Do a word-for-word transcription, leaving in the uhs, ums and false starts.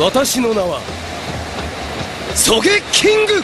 私の名はソゲキング。